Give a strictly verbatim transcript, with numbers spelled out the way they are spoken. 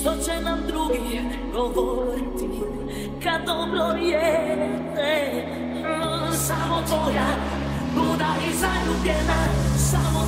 što će nam drugi govoriti kad dobro je. Samo tvoja, buda i zaljubljena, samo